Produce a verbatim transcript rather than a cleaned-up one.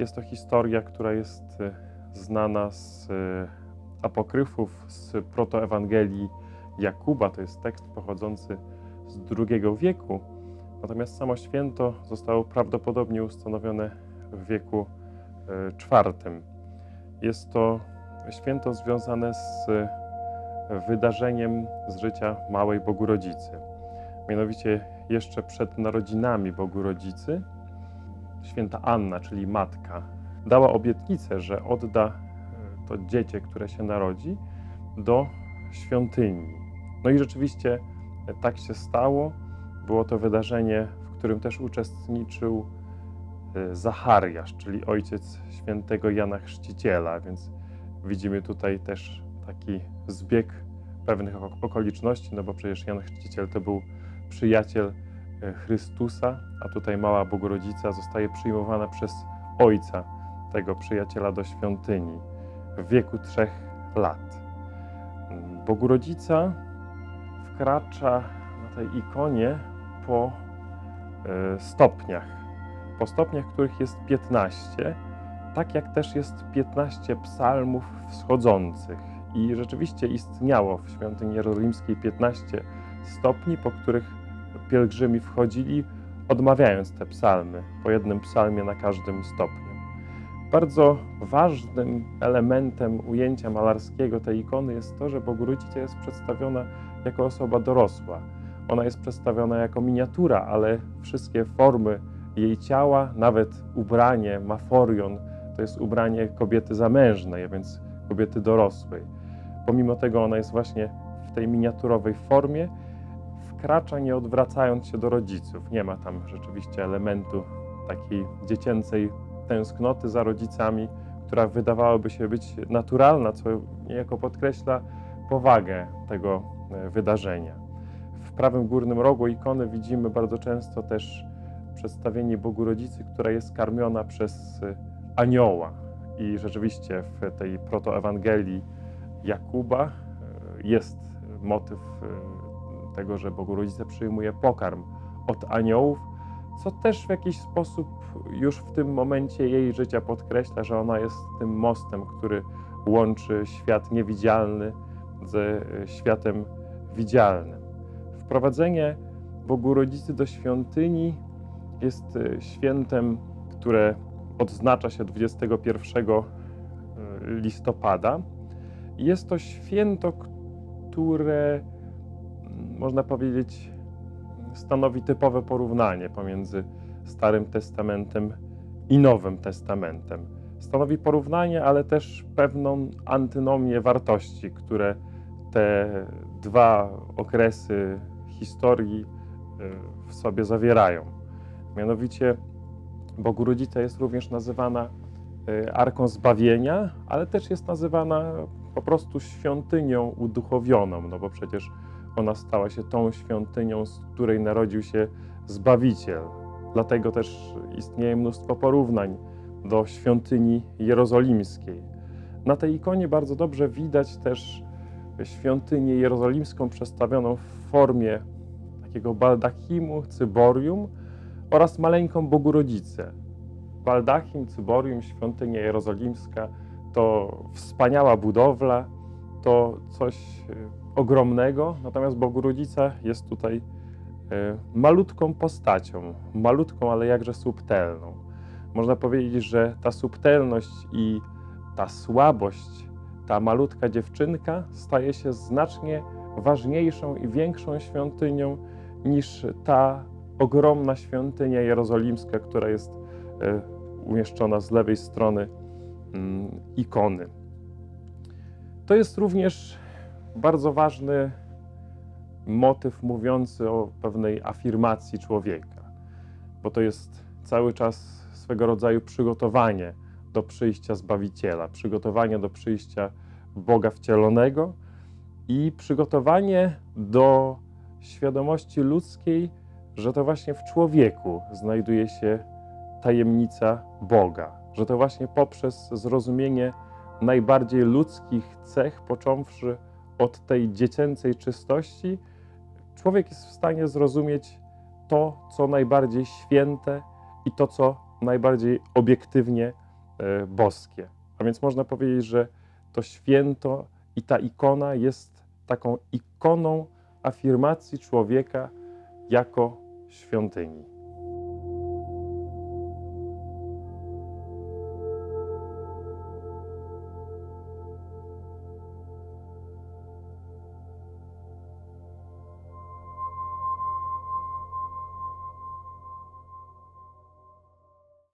Jest to historia, która jest znana z apokryfów, z Protoewangelii Jakuba. To jest tekst pochodzący z drugiego wieku. Natomiast samo święto zostało prawdopodobnie ustanowione w wieku czwartym. Jest to święto związane z wydarzeniem z życia małej Bogurodzicy. Mianowicie jeszcze przed narodzinami Bogurodzicy Święta Anna, czyli matka, dała obietnicę, że odda to dziecię, które się narodzi, do świątyni. No i rzeczywiście tak się stało. Było to wydarzenie, w którym też uczestniczył Zachariasz, czyli ojciec świętego Jana Chrzciciela, więc widzimy tutaj też taki zbieg pewnych okoliczności, no bo przecież Jan Chrzciciel to był przyjaciel Chrystusa, a tutaj mała Bogurodzica zostaje przyjmowana przez ojca tego przyjaciela do świątyni w wieku trzech lat. Bogurodzica wkracza na tej ikonie po stopniach, po stopniach, których jest piętnaście, tak jak też jest piętnaście psalmów wschodzących. I rzeczywiście istniało w świątyni jerozolimskiej piętnaście stopni, po których pielgrzymi wchodzili, odmawiając te psalmy, po jednym psalmie na każdym stopniu. Bardzo ważnym elementem ujęcia malarskiego tej ikony jest to, że Bogurodzica jest przedstawiona jako osoba dorosła. Ona jest przedstawiona jako miniatura, ale wszystkie formy jej ciała, nawet ubranie, maforion, to jest ubranie kobiety zamężnej, a więc kobiety dorosłej. Pomimo tego ona jest właśnie w tej miniaturowej formie, wkracza nie odwracając się do rodziców. Nie ma tam rzeczywiście elementu takiej dziecięcej tęsknoty za rodzicami, która wydawałoby się być naturalna, co niejako podkreśla powagę tego wydarzenia. W prawym górnym rogu ikony widzimy bardzo często też przedstawienie Bogurodzicy, która jest karmiona przez anioła. I rzeczywiście w tej Protoewangelii Jakuba jest motyw tego, że Bogurodzica przyjmuje pokarm od aniołów, co też w jakiś sposób już w tym momencie jej życia podkreśla, że ona jest tym mostem, który łączy świat niewidzialny ze światem widzialnym. Wprowadzenie Bogurodzicy do świątyni jest świętem, które odznacza się dwudziestego pierwszego listopada. Jest to święto, które można powiedzieć stanowi typowe porównanie pomiędzy Starym Testamentem i Nowym Testamentem. Stanowi porównanie, ale też pewną antynomię wartości, które te dwa okresy historii w sobie zawierają. Mianowicie Bogurodzica jest również nazywana Arką Zbawienia, ale też jest nazywana po prostu świątynią uduchowioną, no bo przecież ona stała się tą świątynią, z której narodził się Zbawiciel. Dlatego też istnieje mnóstwo porównań do świątyni jerozolimskiej. Na tej ikonie bardzo dobrze widać też świątynię jerozolimską przedstawioną w formie takiego baldachimu, cyborium oraz maleńką Bogurodzicę. Baldachim, cyborium, świątynia jerozolimska to wspaniała budowla, to coś ogromnego, natomiast Bogurodzica jest tutaj malutką postacią, malutką, ale jakże subtelną. Można powiedzieć, że ta subtelność i ta słabość, ta malutka dziewczynka staje się znacznie ważniejszą i większą świątynią niż ta ogromna świątynia jerozolimska, która jest umieszczona z lewej strony ikony. To jest również bardzo ważny motyw mówiący o pewnej afirmacji człowieka, bo to jest cały czas swego rodzaju przygotowanie do przyjścia Zbawiciela, przygotowanie do przyjścia Boga wcielonego i przygotowanie do świadomości ludzkiej, że to właśnie w człowieku znajduje się tajemnica Boga, że to właśnie poprzez zrozumienie najbardziej ludzkich cech, począwszy od tej dziecięcej czystości, człowiek jest w stanie zrozumieć to, co najbardziej święte i to, co najbardziej obiektywnie boskie. A więc można powiedzieć, że to święto i ta ikona jest taką ikoną afirmacji człowieka jako świątyni.